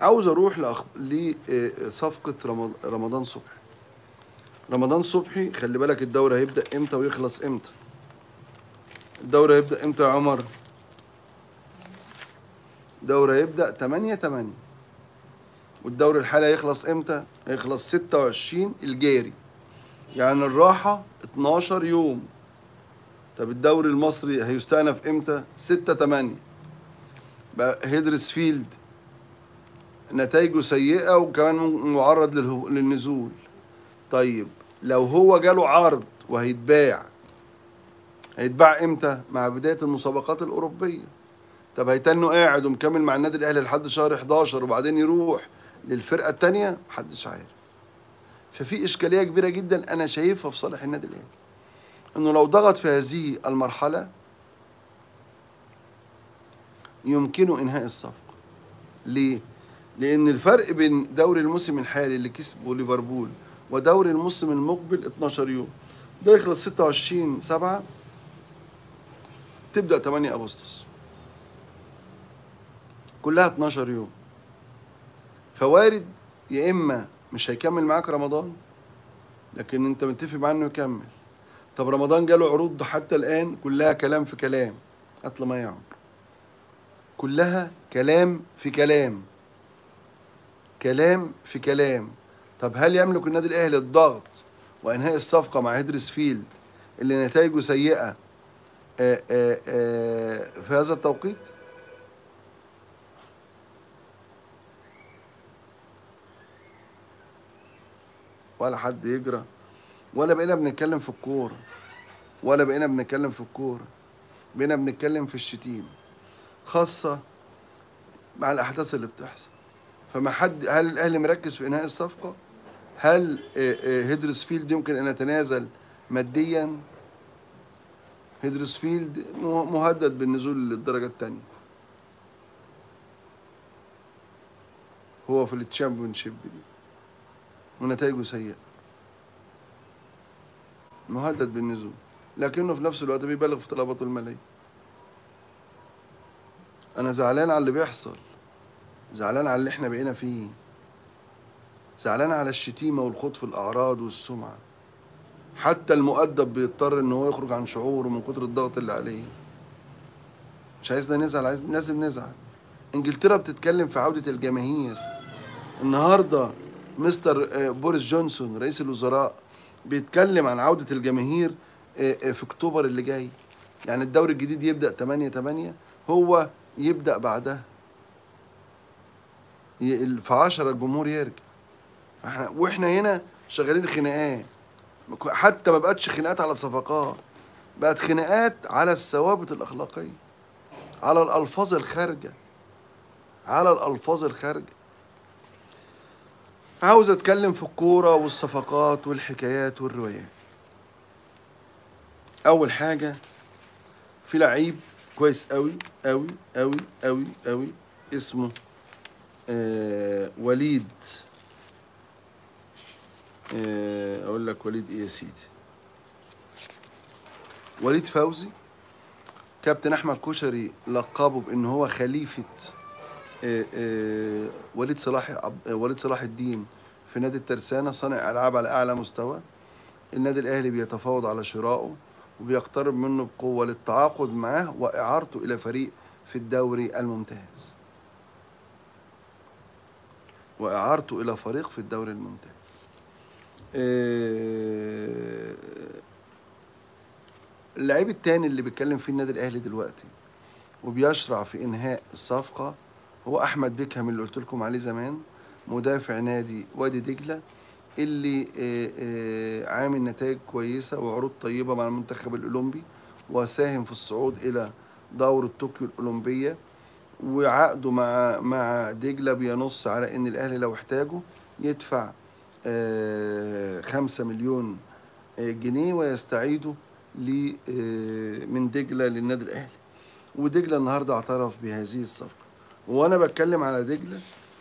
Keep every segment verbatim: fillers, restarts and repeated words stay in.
عاوز اروح لأخ... لصفقه رمض... رمضان صبحي. رمضان صبحي خلي بالك الدوري هيبدا امتى ويخلص امتى؟ الدوري هيبدا امتى يا عمر؟ الدوري هيبدا تمانية تمانية، والدوري الحالي هيخلص امتى؟ هيخلص ستة وعشرين الجاري، يعني الراحه اتناشر يوم. طب الدوري المصري هيستأنف امتى؟ ستة تمانية. بقى هيدرسفيلد نتائجه سيئه وكمان معرض للنزول. طيب لو هو جاله عرض وهيتباع، هيتباع امتى؟ مع بدايه المسابقات الاوروبيه. طب هيتنوا قاعد ومكمل مع النادي الاهلي لحد شهر حداشر وبعدين يروح للفرقه الثانيه؟ محدش عارف. ففي اشكاليه كبيره جدا انا شايفها في صالح النادي الاهلي، انه لو ضغط في هذه المرحله يمكنه انهاء الصفقه. ليه؟ لان الفرق بين دوري الموسم الحالي اللي كسبه ليفربول ودوري الموسم المقبل اتناشر يوم، ده يخلص ستة وعشرين سبعة تبدا تمانية اغسطس، كلها اتناشر يوم. فوارد يا اما مش هيكمل معاك رمضان، لكن انت متفق معاه انه يكمل. طب رمضان جاله عروض حتى الان كلها كلام في كلام، هات ما يعمل، كلها كلام في كلام، كلام في كلام. طب هل يملك النادي الاهلي الضغط وانهاء الصفقه مع هيدرسفيلد اللي نتائجه سيئه آآ آآ في هذا التوقيت؟ ولا حد يجرى، ولا بقينا بنتكلم في الكوره، ولا بقينا بنتكلم في الكوره، بقينا بنتكلم في الشتيمه، خاصه مع الاحداث اللي بتحصل. فما حد، هل الاهلي مركز في انهاء الصفقه؟ هل هيدرسفيلد يمكن ان يتنازل ماديا؟ هيدرسفيلد مهدد بالنزول للدرجه الثانيه، هو في التشامبيونشيب دي ونتائجه سيئه، مهدد بالنزول، لكنه في نفس الوقت بيبالغ في طلباته الماليه. انا زعلان على اللي بيحصل، زعلان على اللي احنا بقينا فيه، زعلان على الشتيمه والخوض في الاعراض والسمعه. حتى المؤدب بيضطر ان هو يخرج عن شعوره من كتر الضغط اللي عليه. مش عايزنا نزعل، عايز لازم نزعل. انجلترا بتتكلم في عوده الجماهير. النهارده مستر بوريس جونسون رئيس الوزراء بيتكلم عن عودة الجماهير في اكتوبر اللي جاي، يعني الدوري الجديد يبدأ تمانية تمانية، هو يبدأ بعدها في عشرة الجمهور يرجع. احنا واحنا هنا شغالين خناقات، حتى ما بقتش خناقات على صفقات، بقت خناقات على الثوابت الأخلاقية، على الألفاظ الخارجة، على الألفاظ الخارجة. عاوز اتكلم في الكوره والصفقات والحكايات والروايات. اول حاجه في لعيب كويس قوي قوي قوي قوي قوي اسمه آه وليد، آه اقول لك وليد ايه يا سيدي، وليد فوزي. كابتن احمد كشري لقبه بان هو خليفه آآ آآ وليد صلاح وليد صلاح الدين في نادي الترسانة، صانع ألعاب على أعلى مستوى. النادي الأهلي بيتفاوض على شرائه وبيقترب منه بقوة للتعاقد معاه وإعارته إلى فريق في الدوري الممتاز، وإعارته إلى فريق في الدوري الممتاز. اللاعب التاني اللي بيتكلم فيه النادي الأهلي دلوقتي وبيشرع في إنهاء الصفقة هو احمد بيكهام اللي قلت لكم عليه زمان، مدافع نادي وادي دجلة اللي عامل نتائج كويسه وعروض طيبه مع المنتخب الاولمبي، وساهم في الصعود الى دورة طوكيو الاولمبيه، وعقده مع مع دجلة بينص على ان الاهلي لو احتاجه يدفع خمسة مليون جنيه ويستعيده من دجلة للنادي الاهلي. ودجلة النهارده اعترف بهذه الصفقه. وانا بتكلم على دجلة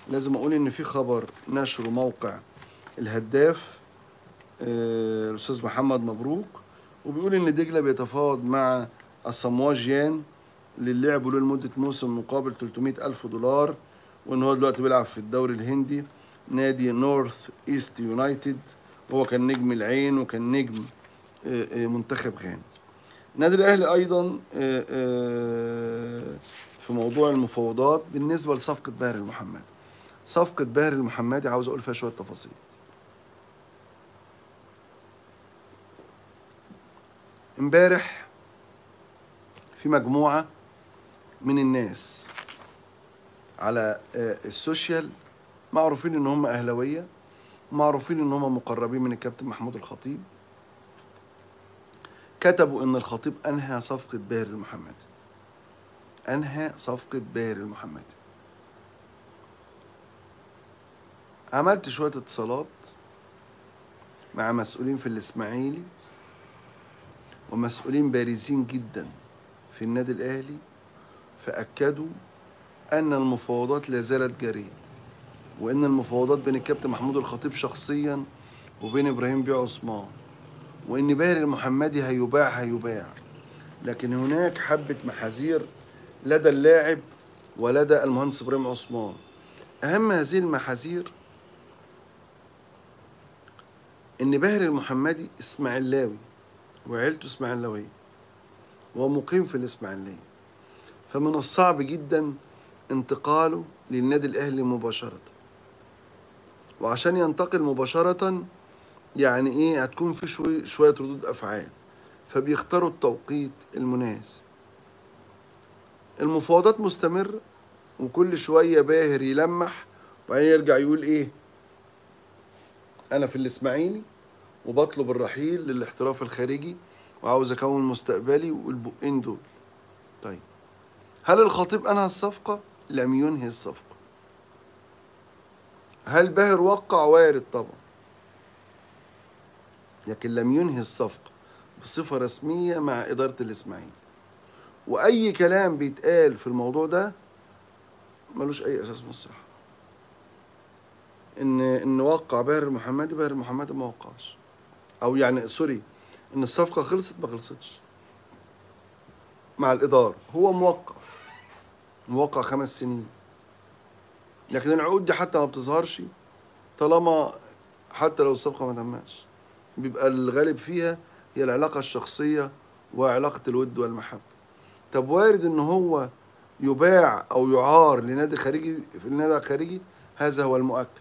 لازم اقول ان في خبر نشره موقع الهداف الاستاذ محمد مبروك، وبيقول ان دجلة بيتفاوض مع الصمواجيان للعب له لمده موسم مقابل تلتمية الف دولار، وان هو دلوقتي بيلعب في الدوري الهندي نادي نورث ايست يونايتد، وهو كان نجم العين وكان نجم منتخب غانا. النادي الاهلي ايضا في موضوع المفاوضات بالنسبه لصفقه باهر المحمدي. صفقه باهر المحمدي عاوز اقول فيها شويه تفاصيل. امبارح في مجموعه من الناس على السوشيال معروفين ان هم اهلاويه، معروفين ان هم مقربين من الكابتن محمود الخطيب، كتبوا ان الخطيب انهى صفقه باهر المحمدي. انهى صفقه باهر المحمدي. عملت شويه اتصالات مع مسؤولين في الاسماعيلي ومسؤولين بارزين جدا في النادي الاهلي، فاكدوا ان المفاوضات لا زالت جاريه، وان المفاوضات بين الكابتن محمود الخطيب شخصيا وبين ابراهيم بيه عثمان، وان باهر المحمدي هيباع هيباع لكن هناك حبه محاذير لدى اللاعب ولدى المهندس ابراهيم عثمان. اهم هذه المحاذير ان باهر المحمدي اسماعيلاوي وعيلته اسماعيلاويه ومقيم في الاسماعيليه، فمن الصعب جدا انتقاله للنادي الاهلي مباشره، وعشان ينتقل مباشره يعني ايه هتكون في شوي شويه ردود افعال، فبيختاروا التوقيت المناسب. المفاوضات مستمره وكل شويه باهر يلمح وبعدين يرجع يقول ايه انا في الاسماعيلي وبطلب الرحيل للاحتراف الخارجي وعاوز اكون مستقبلي والبقين دول. طيب هل الخطيب انهى الصفقه؟ لم ينهي الصفقه. هل باهر وقع؟ وارد طبعا، لكن لم ينهي الصفقه بصفه رسميه مع اداره الاسماعيلي، واي كلام بيتقال في الموضوع ده ملوش اي اساس من الصحه. ان ان وقع باهر المحمدي، باهر المحمدي ما وقعش، او يعني سوري ان الصفقه خلصت ما خلصتش مع الاداره، هو موقع موقع خمس سنين، لكن العقود دي حتى ما بتظهرش طالما حتى لو الصفقه ما تمتش، بيبقى الغالب فيها هي العلاقه الشخصيه وعلاقه الود والمحبه. طب وارد ان هو يباع او يعار لنادي خارجي، في النادي الخارجي هذا هو المؤكد،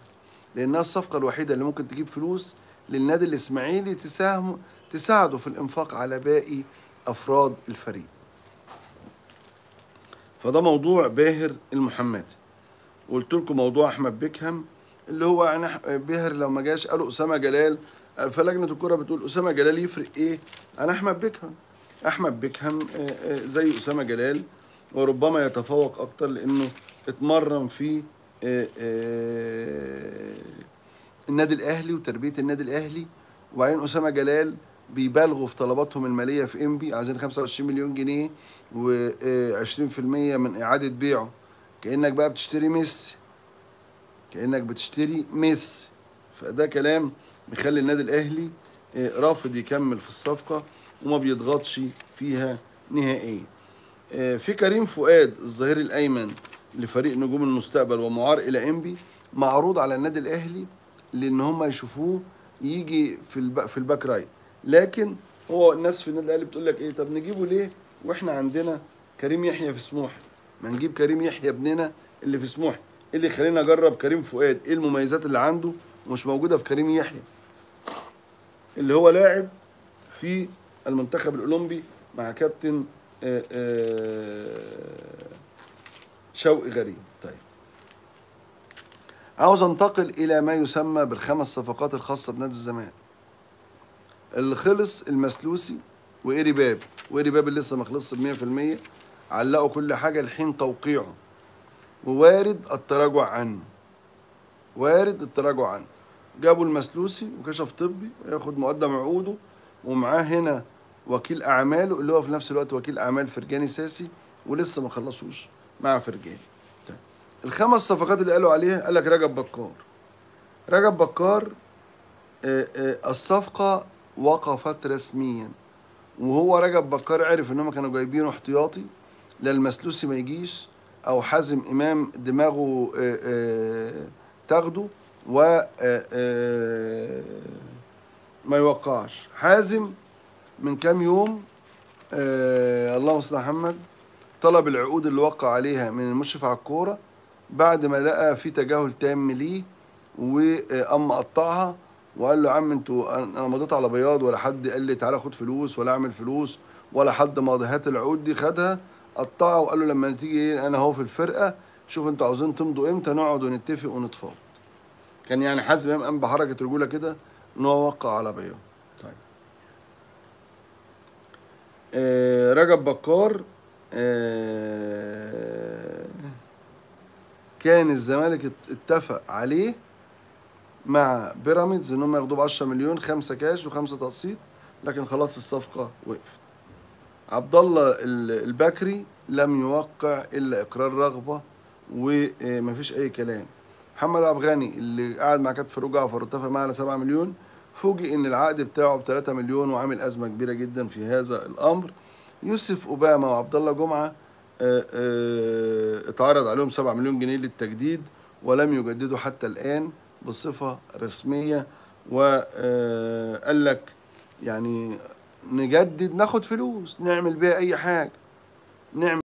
لانها الصفقه الوحيده اللي ممكن تجيب فلوس للنادي الاسماعيلي تساهم تساعده في الانفاق على باقي افراد الفريق. فده موضوع باهر المحمدي. قلت لكم موضوع احمد بيكهام اللي هو يعني باهر لو ما جاش، قالوا اسامه جلال، فلجنه الكره بتقول اسامه جلال يفرق ايه عن احمد بيكهام؟ احمد بيكهام زي اسامه جلال وربما يتفوق اكتر لانه اتمرن في النادي الاهلي وتربيه النادي الاهلي، وبعدين اسامه جلال بيبالغوا في طلباتهم الماليه في انبي، عايزين خمسة وعشرين مليون جنيه و20% من اعاده بيعه، كانك بقى بتشتري ميسي، كانك بتشتري ميسي. فده كلام بيخلي النادي الاهلي رافض يكمل في الصفقه وما بيضغطش فيها نهائيا. في كريم فؤاد الظهير الايمن لفريق نجوم المستقبل ومعار الى انبي، معروض على النادي الاهلي لان هم يشوفوه يجي في في الباك رايت، لكن هو الناس في النادي الاهلي بتقول لك ايه، طب نجيبه ليه واحنا عندنا كريم يحيى في سموحي؟ ما نجيب كريم يحيى ابننا اللي في سموحي. ايه اللي يخلينا نجرب كريم فؤاد؟ ايه المميزات اللي عنده ومش موجوده في كريم يحيى اللي هو لاعب في المنتخب الاولمبي مع كابتن آآ آآ شوقي غريب. طيب عاوز انتقل الى ما يسمى بالخمس صفقات الخاصه بنادي الزمالك. اللي خلص المسلوسي وقري باب، وقري باب اللي لسه ما خلصش ب مية في المية، علقوا كل حاجه لحين توقيعه، ووارد التراجع عنه، وارد التراجع عنه. جابوا المسلوسي وكشف طبي وياخد مقدم عقوده، ومعاه هنا وكيل اعماله اللي هو في نفس الوقت وكيل اعمال فرجاني ساسي، ولسه ما خلصوش مع فرجاني. طيب الخمس صفقات اللي قالوا عليها، قال لك رجب بكار. رجب بكار آآ آآ الصفقه وقفت رسميا، وهو رجب بكار عرف ان هم كانوا جايبينه احتياطي لا المسلوسي ما يجيش أو حازم إمام دماغه تاخده وما يوقعش. حازم من كام يوم اللهم صل على محمد طلب العقود اللي وقع عليها من المشرف على الكورة بعد ما لقى في تجاهل تام ليه، وقام مقطعها وقال له يا عم انتوا انا مضيت على بياض، ولا حد قال لي تعالى خد فلوس ولا اعمل فلوس، ولا حد ماضي، هات العقود دي. خدها قطعها وقال له لما تيجي انا اهو في الفرقه، شوف انتوا عاوزين تمضوا امتى نقعد ونتفق ونتفاوض. كان يعني حازم امام قام بحركه رجوله كده ان هو وقع على بياض. طيب آه رجب بكار آه كان الزمالك اتفق عليه مع بيراميدز ان هم ياخدوه ب عشرة مليون، خمسة كاش وخمسة تقسيط، لكن خلاص الصفقه وقفت. عبد الله البكري لم يوقع الا اقرار رغبه ومفيش اي كلام. محمد عبد الغني اللي قعد مع كابتن فاروق جعفر واتفق معاه على سبعة مليون، فوجئ ان العقد بتاعه ب ثلاثة مليون وعامل ازمه كبيره جدا في هذا الامر. يوسف اوباما وعبد الله جمعه اتعرض عليهم سبعة مليون جنيه للتجديد ولم يجددوا حتى الان بصفة رسمية، وقال لك يعني نجدد ناخد فلوس نعمل بيها أي حاجة نعمل